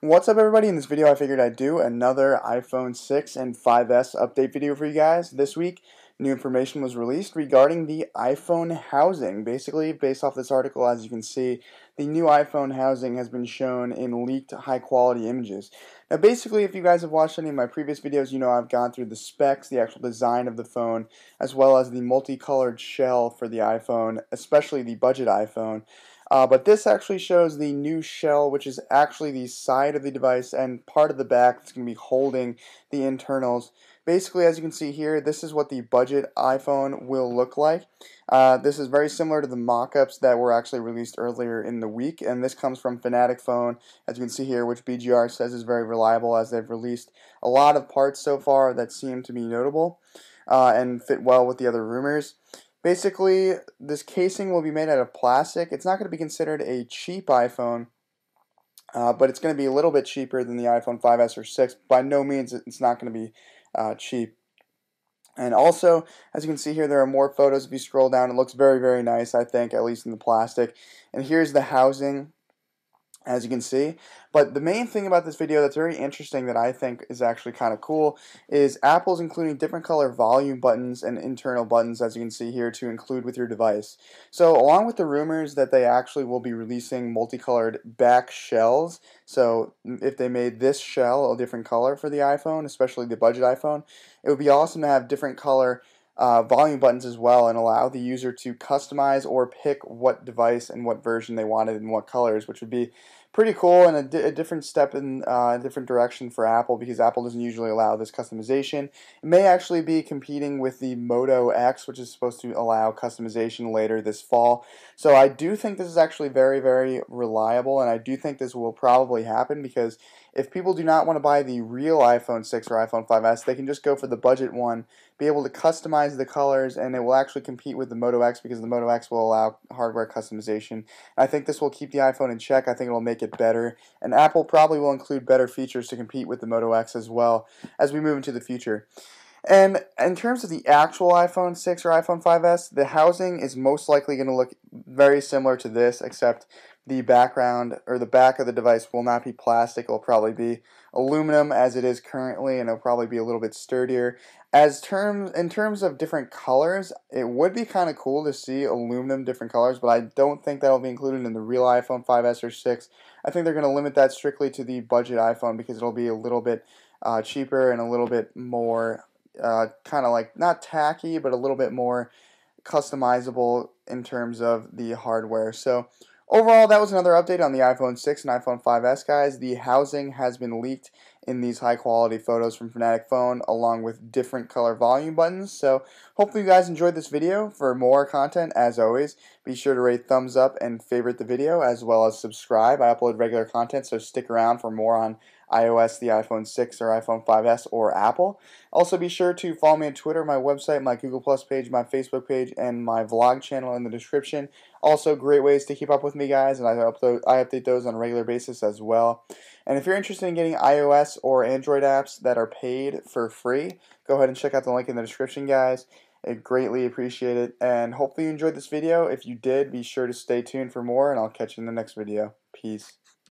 What's up, everybody? In this video I figured I'd do another iPhone 6 and 5S update video for you guys. This week new information was released regarding the iPhone housing. Basically, based off this article, as you can see, the new iPhone housing has been shown in leaked high quality images. Now basically, if you guys have watched any of my previous videos, you know I've gone through the specs, the actual design of the phone, as well as the multicolored shell for the iPhone, especially the budget iPhone. But this actually shows the new shell, which is actually the side of the device and part of the back that's going to be holding the internals. Basically, as you can see here, this is what the budget iPhone will look like. This is very similar to the mock-ups that were actually released earlier in the week, and this comes from Fnatic Phone, as you can see here, which BGR says is very reliable, as they've released a lot of parts so far that seem to be notable and fit well with the other rumors. Basically, this casing will be made out of plastic. It's not going to be considered a cheap iPhone, but it's going to be a little bit cheaper than the iPhone 5S or 6. By no means, it's not going to be cheap. And also, as you can see here, there are more photos. If you scroll down, it looks very, very nice, I think, at least in the plastic. And here's the housing, as you can see. But the main thing about this video that's very interesting that I think is actually kind of cool is Apple's including different color volume buttons and internal buttons, as you can see here, to include with your device. So along with the rumors that they actually will be releasing multicolored back shells, so if they made this shell a different color for the iPhone, especially the budget iPhone, it would be awesome to have different color volume buttons as well, and allow the user to customize or pick what device and what version they wanted and what colors, which would be pretty cool and a different step in a different direction for Apple, because Apple doesn't usually allow this customization. It may actually be competing with the Moto X, which is supposed to allow customization later this fall. So I do think this is actually very, very reliable, and I do think this will probably happen, because if people do not want to buy the real iPhone 6 or iPhone 5S, they can just go for the budget one, be able to customize the colors, and it will actually compete with the Moto X, because the Moto X will allow hardware customization. And I think this will keep the iPhone in check. I think it will make it better, and Apple probably will include better features to compete with the Moto X as well as we move into the future. And in terms of the actual iPhone 6 or iPhone 5S, the housing is most likely going to look very similar to this, except the background or the back of the device will not be plastic. It will probably be aluminum as it is currently, and it will probably be a little bit sturdier. In terms of different colors, it would be kind of cool to see aluminum different colors, but I don't think that will be included in the real iPhone 5S or 6. I think they're going to limit that strictly to the budget iPhone, because it will be a little bit cheaper and a little bit more kind of like, not tacky, but a little bit more customizable in terms of the hardware. So overall, that was another update on the iPhone 6 and iPhone 5S, guys. The housing has been leaked in these high quality photos from Fnatic Phone, along with different color volume buttons. So hopefully you guys enjoyed this video. For more content, as always, be sure to rate, thumbs up, and favorite the video, as well as subscribe. I upload regular content, so stick around for more on iOS, the iPhone 6 or iPhone 5S, or Apple. Also, be sure to follow me on Twitter, my website, my Google Plus page, my Facebook page, and my vlog channel in the description. Also, great ways to keep up with me, guys, and I update those on a regular basis as well. And if you're interested in getting iOS or Android apps that are paid for free, go ahead and check out the link in the description, guys. I greatly appreciate it, and hopefully you enjoyed this video. If you did, be sure to stay tuned for more, and I'll catch you in the next video. Peace.